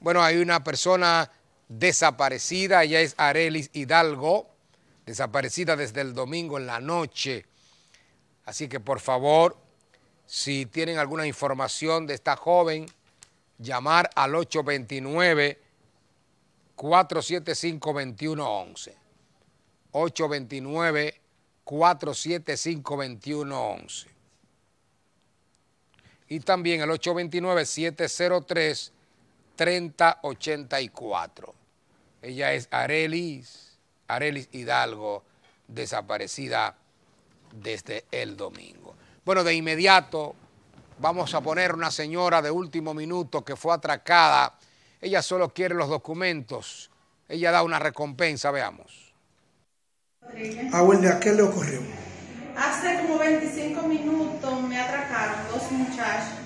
Bueno, hay una persona desaparecida, ella es Arelis Hidalgo, desaparecida desde el domingo en la noche. Así que por favor, si tienen alguna información de esta joven, llamar al 829-475-2111. 829-475-2111. Y también el 829-703-3084. Ella es Arelis Hidalgo, desaparecida desde el domingo. Bueno, de inmediato vamos a poner una señora de último minuto que fue atracada. Ella solo quiere los documentos. Ella da una recompensa, veamos. Awilda, ¿qué le ocurrió? Hace como 25 minutos me atracaron dos muchachos,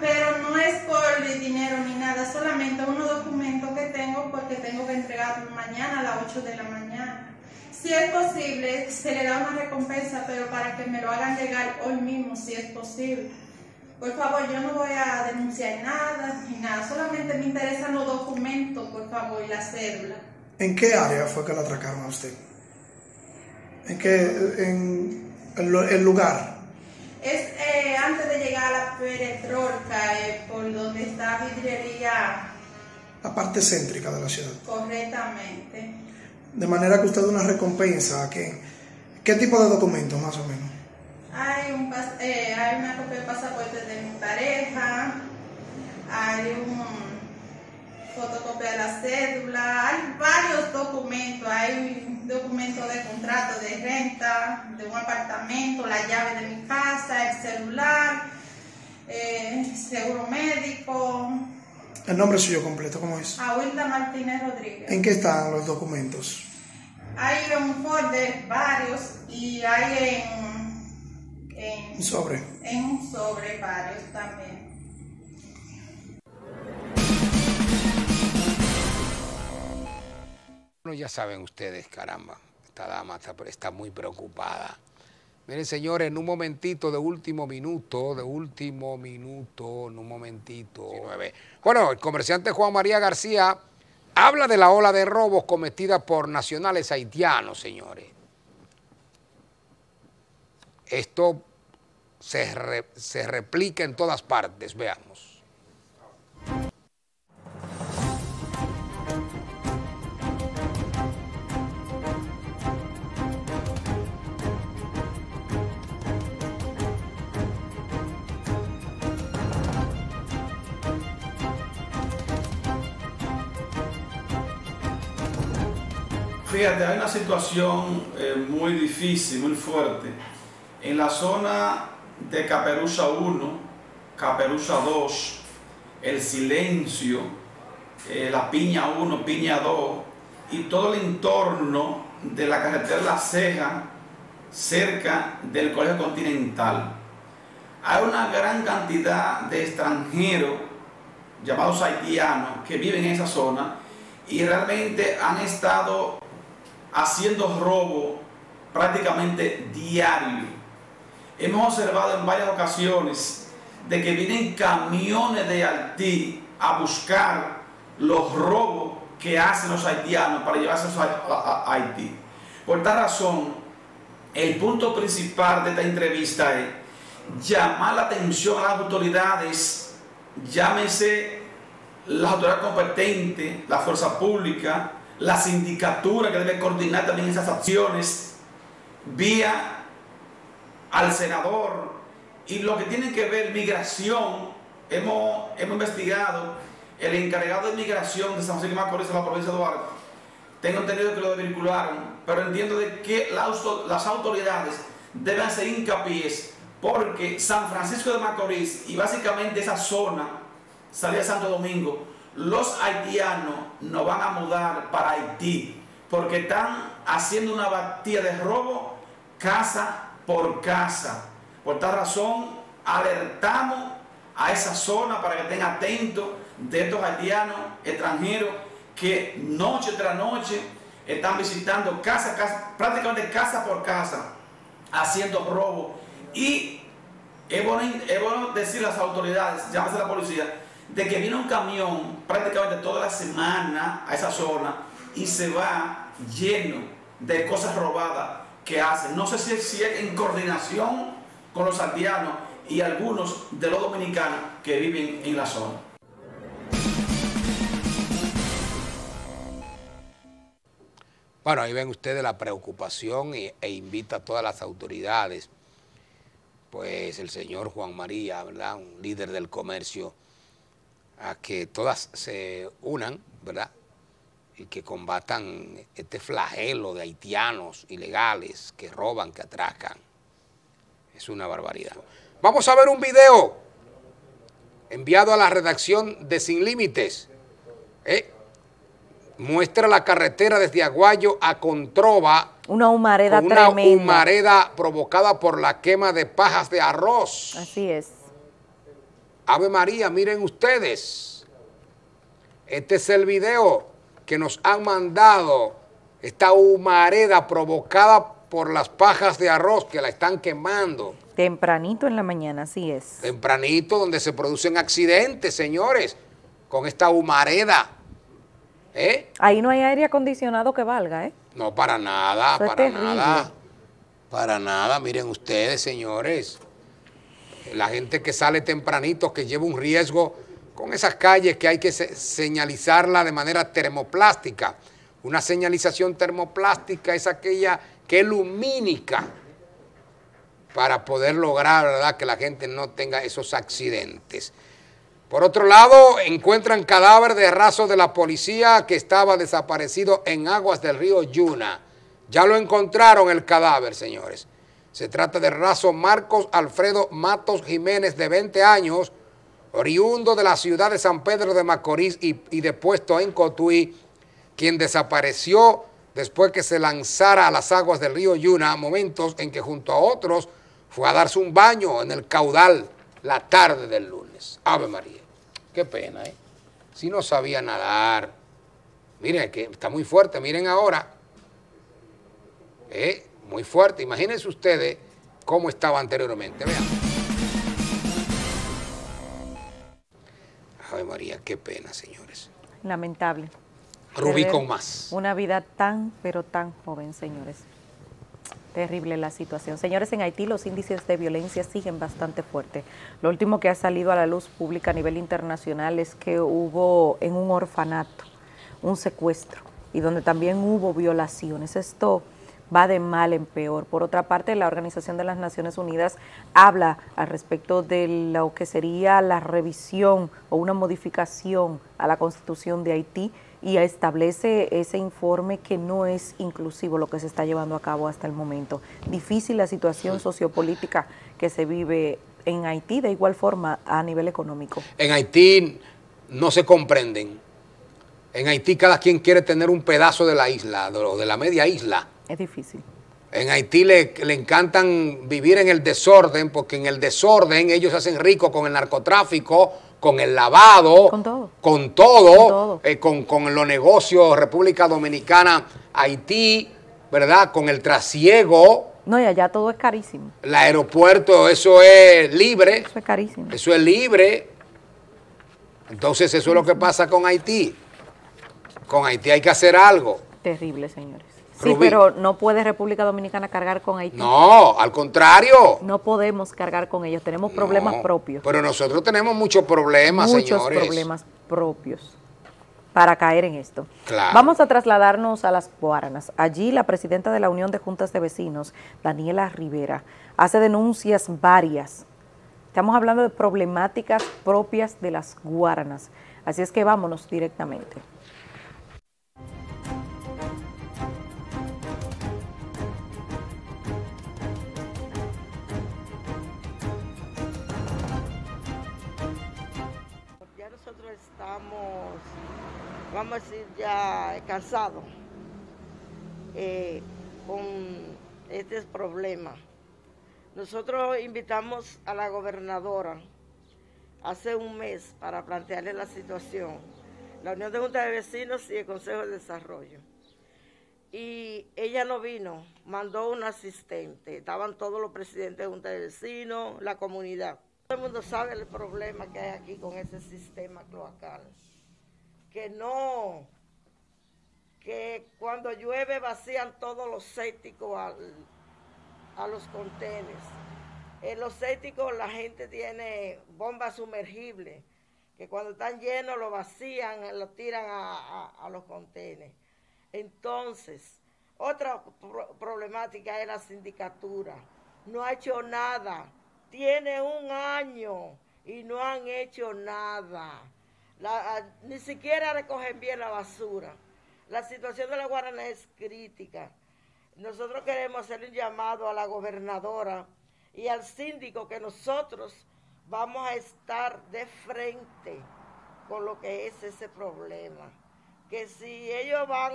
pero no es por el dinero ni nada, solamente unos documentos que tengo porque tengo que entregar mañana a las 8 de la mañana. Si es posible, se le da una recompensa, pero para que me lo hagan llegar hoy mismo, si es posible. Por favor, yo no voy a denunciar nada, ni nada, solamente me interesan los documentos, por favor, y la cédula. ¿En qué área fue que la atracaron a usted? ¿En el lugar? Es antes de llegar a la Peretrolca, por donde está Vidriería. La parte céntrica de la ciudad. Correctamente. De manera que usted da una recompensa. ¿Qué tipo de documentos, más o menos? Hay una copia de pasaporte de mi pareja, hay una fotocopia de la cédula, hay varios documentos, hay documentos de contrato de renta, de un apartamento, la llave de mi casa, el celular, seguro médico. El nombre suyo completo, ¿cómo es? Awilda Martínez Rodríguez. ¿En qué están los documentos? Hay un folder, varios, y hay en un sobre. En un sobre, varios también. Bueno, ya saben ustedes, caramba, esta dama está muy preocupada. Miren, señores, en un momentito, de último minuto. Bueno, el comerciante Juan María García habla de la ola de robos cometida por nacionales haitianos, señores. Esto se replica en todas partes, veamos. Fíjate, hay una situación muy difícil, muy fuerte. En la zona de Caperuza 1, Caperuza 2, El Silencio, la Piña 1, Piña 2 y todo el entorno de la carretera La Ceja, cerca del Colegio Continental. Hay una gran cantidad de extranjeros llamados haitianos que viven en esa zona y realmente han estado haciendo robo prácticamente diario. Hemos observado en varias ocasiones de que vienen camiones de Haití a buscar los robos que hacen los haitianos para llevarse a Haití. Por tal razón, el punto principal de esta entrevista es llamar la atención a las autoridades, llámese las autoridades competentes, la fuerza pública, la sindicatura que debe coordinar también esas acciones, vía al senador y lo que tiene que ver migración. Hemos investigado el encargado de migración de San Francisco de Macorís en la provincia de Duarte. Tengo entendido que lo desvincularon, pero entiendo de que las autoridades deben hacer hincapié porque San Francisco de Macorís y básicamente esa zona, salida de Santo Domingo, los haitianos no van a mudar para Haití porque están haciendo una batida de robo casa por casa. Por tal razón, alertamos a esa zona para que estén atentos de estos haitianos extranjeros que noche tras noche están visitando casa, prácticamente casa por casa, haciendo robo. Y es bueno decir a las autoridades, llámese a la policía, de que viene un camión prácticamente toda la semana a esa zona y se va lleno de cosas robadas que hacen. No sé si es en coordinación con los santianos y algunos de los dominicanos que viven en la zona. Bueno, ahí ven ustedes la preocupación e invita a todas las autoridades. Pues el señor Juan María, ¿verdad?, un líder del comercio, a que todas se unan, ¿verdad?, y que combatan este flagelo de haitianos ilegales que roban, que atracan. Es una barbaridad. Vamos a ver un video enviado a la redacción de Sin Límites. Muestra la carretera desde Aguayo a Controva. Una humareda tremenda. Una humareda provocada por la quema de pajas de arroz. Así es. Ave María, miren ustedes. Este es el video que nos han mandado. Esta humareda provocada por las pajas de arroz que la están quemando. Tempranito en la mañana, así es. Tempranito, donde se producen accidentes, señores, con esta humareda. Ahí no hay aire acondicionado que valga, No, para nada, para nada. Para nada, miren ustedes, señores. La gente que sale tempranito, que lleva un riesgo con esas calles que hay que señalizarla de manera termoplástica. Una señalización termoplástica es aquella que es lumínica, para poder lograr, ¿verdad?, que la gente no tenga esos accidentes. Por otro lado, encuentran cadáver de raso de la policía que estaba desaparecido en aguas del río Yuna. Ya lo encontraron el cadáver, señores. Se trata del raso Marcos Alfredo Matos Jiménez, de 20 años, oriundo de la ciudad de San Pedro de Macorís y depuesto en Cotuí, quien desapareció después que se lanzara a las aguas del río Yuna, momentos en que junto a otros fue a darse un baño en el caudal la tarde del lunes. Ave María. Qué pena, Si no sabía nadar. Miren, que está muy fuerte, miren ahora. Muy fuerte. Imagínense ustedes cómo estaba anteriormente. Vean. Ave María, qué pena, señores. Lamentable. Rubí con más. Una vida tan, pero tan joven, señores. Terrible la situación. Señores, en Haití los índices de violencia siguen bastante fuertes. Lo último que ha salido a la luz pública a nivel internacional es que hubo en un orfanato un secuestro y donde también hubo violaciones. Esto va de mal en peor. Por otra parte, la Organización de las Naciones Unidas habla al respecto de lo que sería la revisión o una modificación a la Constitución de Haití, y establece ese informe que no es inclusivo lo que se está llevando a cabo hasta el momento. Difícil la situación sociopolítica que se vive en Haití, de igual forma a nivel económico. En Haití no se comprenden. En Haití cada quien quiere tener un pedazo de la isla, de la media isla. Es difícil. En Haití le encantan vivir en el desorden, porque en el desorden ellos se hacen ricos con el narcotráfico, con el lavado, con todo. Con los negocios República Dominicana, Haití, ¿verdad?, con el trasiego. No, y allá todo es carísimo. El aeropuerto, eso es libre. Eso es carísimo. Eso es libre. Entonces, eso es lo que pasa con Haití. Con Haití hay que hacer algo. Terrible, señores. Sí, pero no puede República Dominicana cargar con Haití. No, al contrario. No podemos cargar con ellos, tenemos problemas propios. Pero nosotros tenemos muchos problemas, señores. Muchos problemas propios para caer en esto. Claro. Vamos a trasladarnos a Las Guaranas. Allí la presidenta de la Unión de Juntas de Vecinos, Daniela Rivera, hace denuncias varias. Estamos hablando de problemáticas propias de Las Guaranas. Así es que vámonos directamente. Estamos, vamos a decir, ya cansados con este problema. Nosotros invitamos a la gobernadora hace un mes para plantearle la situación, la Unión de Juntas de Vecinos y el Consejo de Desarrollo. Y ella no vino, mandó un asistente, estaban todos los presidentes de Juntas de Vecinos, la comunidad. Todo el mundo sabe el problema que hay aquí con ese sistema cloacal. Que no, que cuando llueve vacían todos los cénticos a los contenedores. En los cénticos la gente tiene bombas sumergibles, que cuando están llenos lo vacían, lo tiran a los contenedores. Entonces, otra problemática es la sindicatura. No ha hecho nada. Tiene un año y no han hecho nada. Ni siquiera recogen bien la basura. La situación de Las Guaranas es crítica. Nosotros queremos hacer un llamado a la gobernadora y al síndico que nosotros vamos a estar de frente con lo que es ese problema. Que si ellos van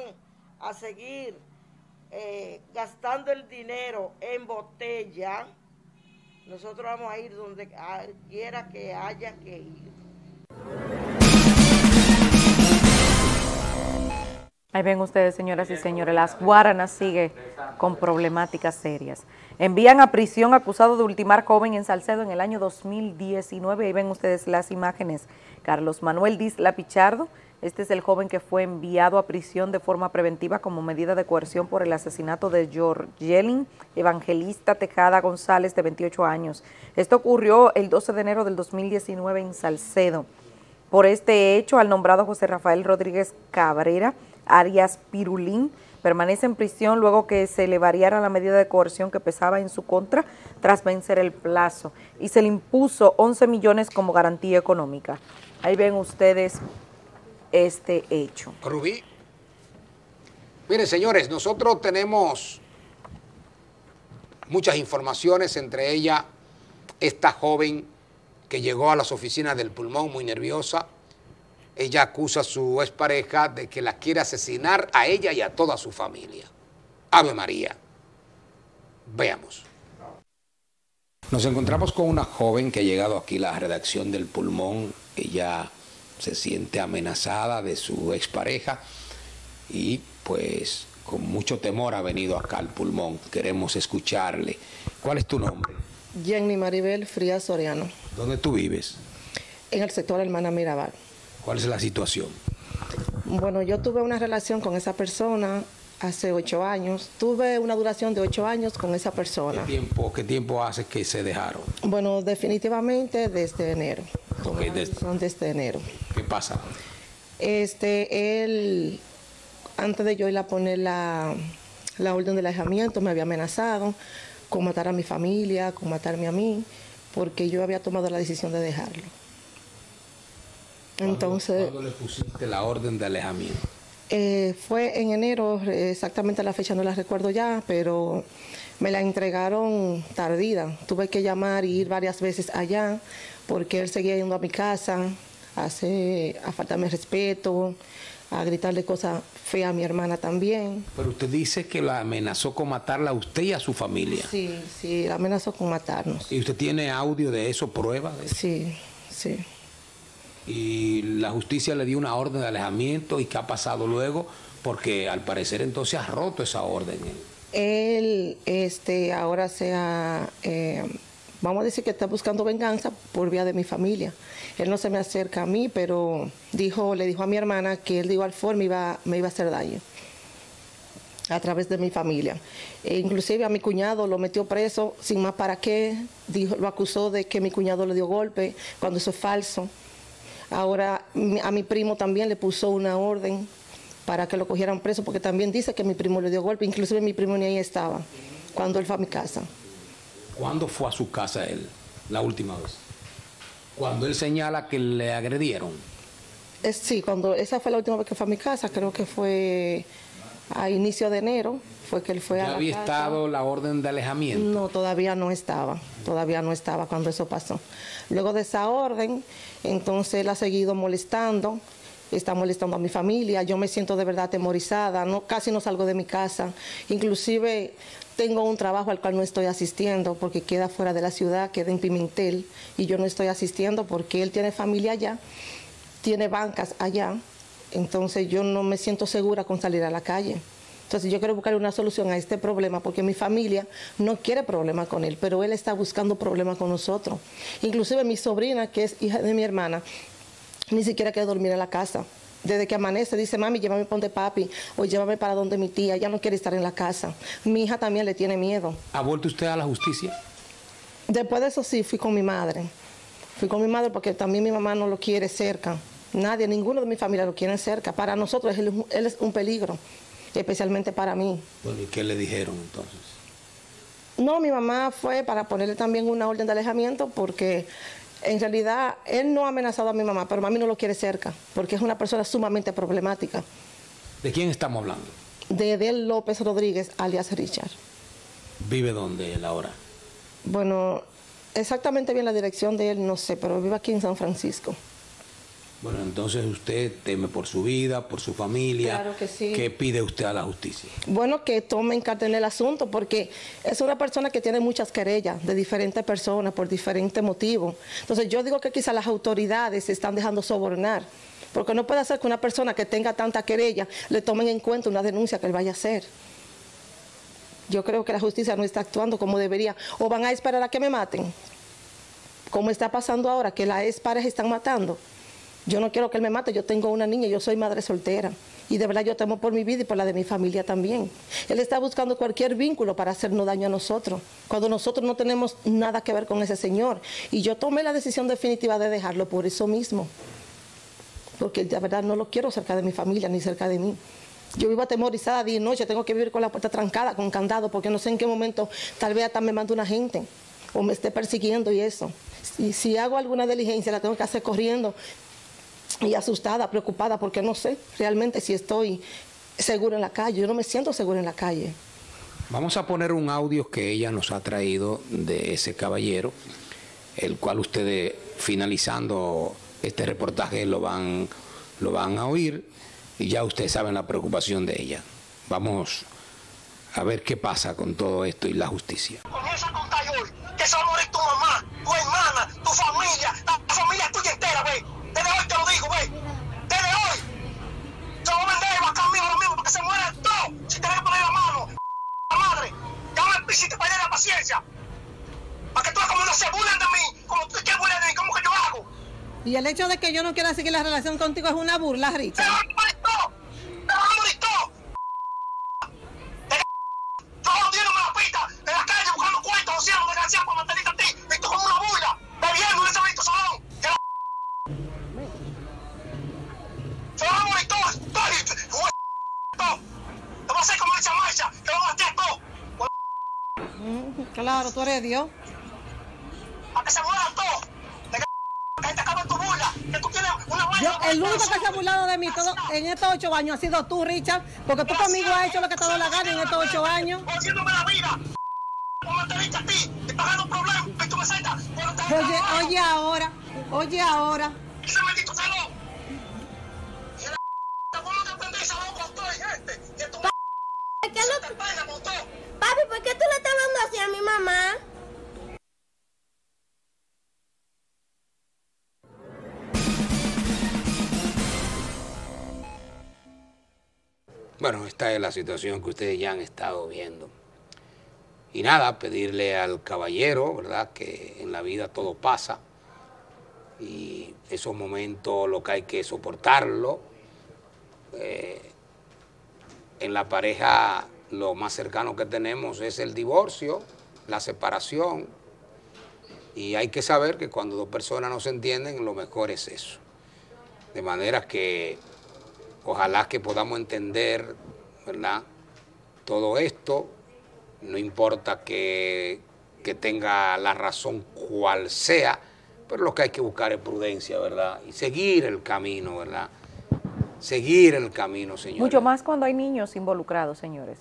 a seguir gastando el dinero en botella, nosotros vamos a ir donde quiera que haya que ir. Ahí ven ustedes, señoras y señores, Las Guaranas sigue con problemáticas serias. Envían a prisión acusado de ultimar joven en Salcedo en el año 2019. Ahí ven ustedes las imágenes. Carlos Manuel Disla Pichardo, este es el joven que fue enviado a prisión de forma preventiva como medida de coerción por el asesinato de Jorgelín Evangelista Tejada González, de 28 años. Esto ocurrió el 12 de enero del 2019 en Salcedo. Por este hecho, al nombrado José Rafael Rodríguez Cabrera, Arias Pirulín, permanece en prisión luego que se le variara la medida de coerción que pesaba en su contra tras vencer el plazo y se le impuso 11 millones como garantía económica. Ahí ven ustedes este hecho. Rubí, miren señores, nosotros tenemos muchas informaciones, entre ellas esta joven que llegó a las oficinas del Pulmón muy nerviosa. Ella acusa a su expareja de que la quiere asesinar a ella y a toda su familia. Ave María. Veamos. Nos encontramos con una joven que ha llegado aquí a la redacción del Pulmón. Ella se siente amenazada de su expareja y pues con mucho temor ha venido acá al Pulmón. Queremos escucharle. ¿Cuál es tu nombre? Jenny Maribel Frías Soriano. ¿Dónde tú vives? En el sector Hermana Mirabal. ¿Cuál es la situación? Bueno, yo tuve una relación con esa persona hace 8 años. Tuve una duración de 8 años con esa persona. ¿Qué tiempo hace que se dejaron? Bueno, definitivamente desde enero. Okay, desde enero. ¿Qué pasa? Él, antes de yo ir a poner la orden del alejamiento, me había amenazado con matar a mi familia, con matarme a mí, porque yo había tomado la decisión de dejarlo. Entonces, ¿cuándo le pusiste la orden de alejamiento? Fue en enero, exactamente la fecha no la recuerdo ya, pero me la entregaron tardida. Tuve que llamar y ir varias veces allá, porque él seguía yendo a mi casa a faltarme respeto, a gritarle cosas feas a mi hermana también. Pero usted dice que la amenazó con matarla a usted y a su familia. Sí, sí, la amenazó con matarnos. ¿Y usted tiene audio de eso, prueba de eso? Sí, sí. Y la justicia le dio una orden de alejamiento. ¿Y qué ha pasado luego? Porque al parecer entonces ha roto esa orden. Él ahora vamos a decir que está buscando venganza por vía de mi familia. Él no se me acerca a mí, pero le dijo a mi hermana que él de igual forma me iba a hacer daño a través de mi familia. Inclusive a mi cuñado lo metió preso sin más para qué. Lo acusó de que mi cuñado le dio golpe, cuando eso es falso. Ahora a mi primo también le puso una orden para que lo cogieran preso, porque también dice que mi primo le dio golpe. Inclusive mi primo ni ahí estaba cuando él fue a mi casa. ¿Cuándo fue a su casa él, la última vez? Cuando él señala que le agredieron. Sí, esa fue la última vez que fue a mi casa, creo que fue a inicio de enero, fue que él fue a la había casa. Estado la orden de alejamiento? No, todavía no estaba cuando eso pasó. Luego de esa orden, entonces él ha seguido molestando, está molestando a mi familia. Yo me siento de verdad atemorizada, casi no salgo de mi casa. Inclusive tengo un trabajo al cual no estoy asistiendo porque queda fuera de la ciudad, queda en Pimentel, y yo no estoy asistiendo porque él tiene familia allá, tiene bancas allá. Entonces yo no me siento segura con salir a la calle. Entonces yo quiero buscar una solución a este problema porque mi familia no quiere problemas con él, pero él está buscando problemas con nosotros. Inclusive mi sobrina, que es hija de mi hermana, ni siquiera quiere dormir en la casa. Desde que amanece dice, mami, llévame donde papi o llévame para donde mi tía, ya no quiere estar en la casa. Mi hija también le tiene miedo. ¿Ha vuelto usted a la justicia? Después de eso sí, fui con mi madre. Fui con mi madre porque también mi mamá no lo quiere cerca. Nadie, ninguno de mi familia lo quiere cerca. Para nosotros él es un peligro, especialmente para mí. Bueno, ¿y qué le dijeron entonces? No, mi mamá fue para ponerle también una orden de alejamiento porque en realidad él no ha amenazado a mi mamá, pero mami no lo quiere cerca porque es una persona sumamente problemática. ¿De quién estamos hablando? De Edel López Rodríguez, alias Richard. ¿Vive dónde él ahora? Bueno, exactamente bien la dirección de él no sé, pero vive aquí en San Francisco. Bueno, entonces usted teme por su vida, por su familia. Claro que sí. ¿Qué pide usted a la justicia? Bueno, que tomen carta en el asunto, porque es una persona que tiene muchas querellas de diferentes personas por diferentes motivos. Entonces yo digo que quizás las autoridades se están dejando sobornar, porque no puede ser que una persona que tenga tanta querella le tomen en cuenta una denuncia que él vaya a hacer. Yo creo que la justicia no está actuando como debería. O van a esperar a que me maten, como está pasando ahora, que las exparejas están matando. Yo no quiero que él me mate, yo tengo una niña, yo soy madre soltera. Y de verdad yo temo por mi vida y por la de mi familia también. Él está buscando cualquier vínculo para hacernos daño a nosotros, cuando nosotros no tenemos nada que ver con ese señor. Y yo tomé la decisión definitiva de dejarlo por eso mismo. Porque de verdad no lo quiero cerca de mi familia ni cerca de mí. Yo vivo atemorizada día y noche, tengo que vivir con la puerta trancada, con candado, porque no sé en qué momento tal vez hasta me mande una gente o me esté persiguiendo y eso. Y si hago alguna diligencia la tengo que hacer corriendo, y asustada, preocupada, porque no sé realmente si estoy segura en la calle. Yo no me siento segura en la calle. Vamos a poner un audio que ella nos ha traído de ese caballero, el cual ustedes, finalizando este reportaje, lo van a oír. Y ya ustedes saben la preocupación de ella. Vamos a ver qué pasa con todo esto y la justicia. Comienza a contar hoy que se va a morir tu mamá, tu hermana, tu familia, la familia tuya entera, güey. Desde hoy te lo digo, güey. Desde hoy. Yo voy a vender el bacán mío lo mismo porque se muere todo. Si tenés que poner la mano, la madre. Ya me hiciste perder la paciencia. Para que tú como no se burlen de mí. Como tú te burlen de mí, ¿cómo que yo hago? Y el hecho de que yo no quiera seguir la relación contigo es una burla, Richard. ¡Te vas a morir todo! ¡Te vas a morir todo! Yo jodiéndome la pita en la calle buscando cuentos, ociando, desgraciado para mantenerte a ti. Y tú como una bulla, bebiendo en ese visto salón. Te vamos a morir todo, te vas a hacer como esa marcha, te vamos a hacer todo. Claro, tú eres Dios. A que se mueran todos, que te acabe tu burla, que tú tienes una marcha. El único que se ha burlado de mí todo, en estos 8 años ha sido tú, Richard, porque tú conmigo has hecho lo que te ha dado la gana en estos 8 años. Haciéndome la vida, como te diste a ti, y pagando problemas, y tú me sentas. Oye ahora. Ese maldito salón. Papi, ¿por qué tú le estás hablando así a mi mamá? Bueno, esta es la situación que ustedes ya han estado viendo. Y nada, pedirle al caballero, ¿verdad?, que en la vida todo pasa. Y esos momentos lo que hay que soportarlo. En la pareja lo más cercano que tenemos es el divorcio, la separación, y hay que saber que cuando dos personas no se entienden, lo mejor es eso. De manera que ojalá que podamos entender, ¿verdad?, todo esto, no importa que tenga la razón cual sea, pero lo que hay que buscar es prudencia, ¿verdad?, y seguir el camino, ¿verdad?, seguir el camino, señores. Mucho más cuando hay niños involucrados, señores.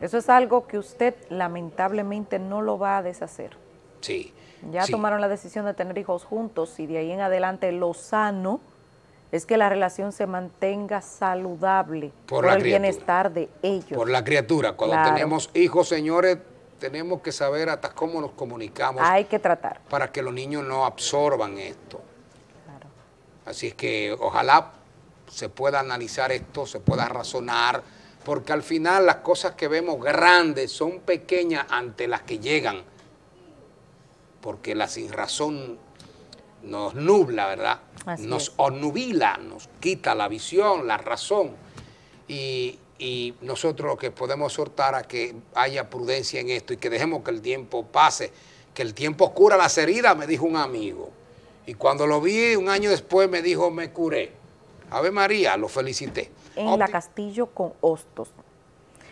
Eso es algo que usted lamentablemente no lo va a deshacer. Sí. Ya sí tomaron la decisión de tener hijos juntos y de ahí en adelante lo sano es que la relación se mantenga saludable por el bienestar de ellos. Por la criatura. Cuando tenemos hijos, señores, tenemos que saber hasta cómo nos comunicamos. Hay que tratar. Para que los niños no absorban esto. Claro. Así es que ojalá se pueda analizar esto, se pueda razonar, porque al final las cosas que vemos grandes son pequeñas ante las que llegan, porque la sinrazón nos nubla, ¿verdad? Así nos obnubila, nos quita la visión, la razón, y nosotros lo que podemos exhortar a que haya prudencia en esto y que dejemos que el tiempo pase, que el tiempo cura las heridas, me dijo un amigo, y cuando lo vi un año después me dijo, me curé. Ave María, lo felicité. En la Castillo con Hostos.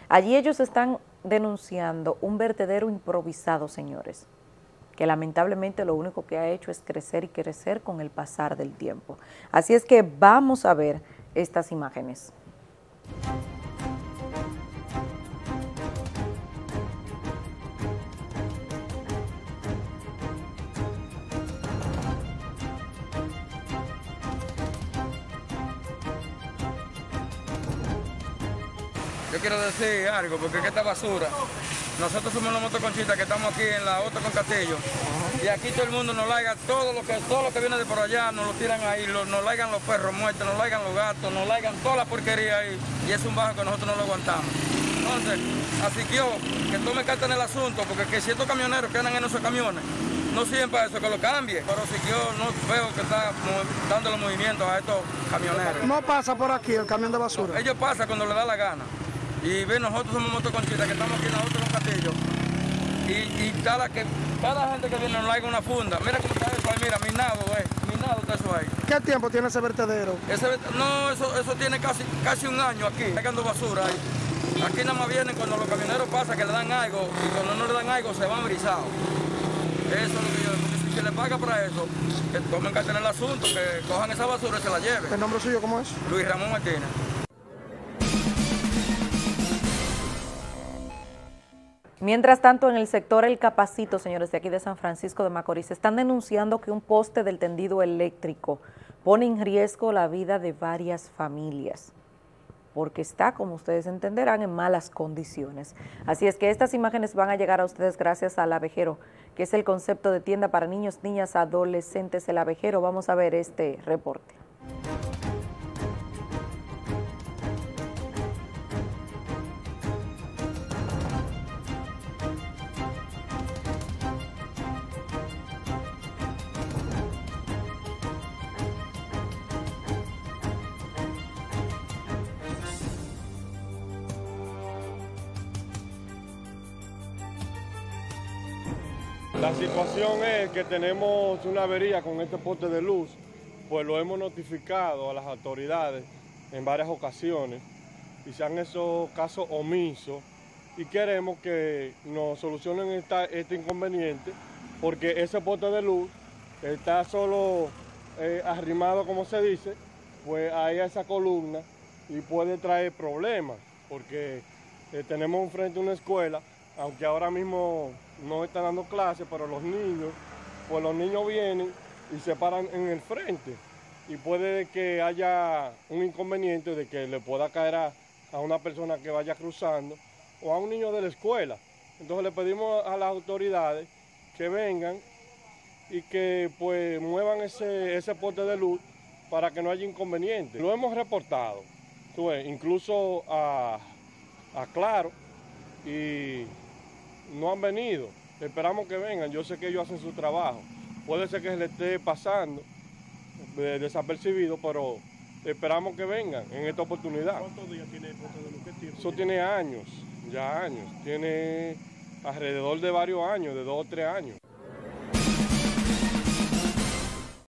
Allí ellos están denunciando un vertedero improvisado, señores, que lamentablemente lo único que ha hecho es crecer y crecer con el pasar del tiempo. Así es que vamos a ver estas imágenes. Yo quiero decir algo, porque es que esta basura, nosotros somos los motoconchistas que estamos aquí en la Auto con Castillo, y aquí todo el mundo nos laiga, todo lo que viene de por allá, nos lo tiran ahí, nos laigan los perros muertos, nos laigan los gatos, nos laigan toda la porquería ahí, y es un bajo que nosotros no lo aguantamos. Entonces, así que yo, que tome carta en el asunto, porque que ciertos camioneros que andan en nuestros camiones, no sirven para eso, que lo cambie, pero si yo no veo que está dando los movimientos a estos camioneros. No pasa por aquí el camión de basura. No, ellos pasan cuando les da la gana. Y ve, nosotros somos motoconchistas que estamos aquí en la Auto con Castillo. Y cada gente que viene nos laiga una funda. Mira cómo está eso ahí, mira, minado está eso ahí. ¿Qué tiempo tiene ese vertedero? No, eso tiene casi un año aquí, sacando basura ahí. Aquí nada más vienen cuando los camioneros pasan que le dan algo, y cuando no le dan algo se van brisados. Eso es lo que yo digo, porque si le paga para eso, que tomen carta en el asunto, que cojan esa basura y se la lleven. ¿El nombre suyo cómo es? Luis Ramón Martínez. Mientras tanto, en el sector El Capacito, señores, de aquí de San Francisco de Macorís, están denunciando que un poste del tendido eléctrico pone en riesgo la vida de varias familias, porque está, como ustedes entenderán, en malas condiciones. Así es que estas imágenes van a llegar a ustedes gracias al Avejero, que es el concepto de tienda para niños, niñas, adolescentes, El Avejero. Vamos a ver este reporte. La situación es que tenemos una avería con este poste de luz, pues lo hemos notificado a las autoridades en varias ocasiones y se han hecho casos omisos y queremos que nos solucionen este inconveniente, porque ese poste de luz está solo arrimado, como se dice, pues ahí a esa columna, y puede traer problemas, porque tenemos enfrente una escuela, aunque ahora mismo no están dando clases, pero los niños vienen y se paran en el frente, y puede que haya un inconveniente de que le pueda caer a una persona que vaya cruzando o a un niño de la escuela. Entonces le pedimos a las autoridades que vengan y que pues muevan ese poste de luz para que no haya inconveniente. Lo hemos reportado, incluso a Claro, y no han venido. Esperamos que vengan. Yo sé que ellos hacen su trabajo. Puede ser que se le esté pasando desapercibido, pero esperamos que vengan en esta oportunidad. ¿Cuántos días tiene el poste de luz? ¿Qué tiempo? Eso tiene años, ya años. Tiene alrededor de varios años, de 2 o 3 años.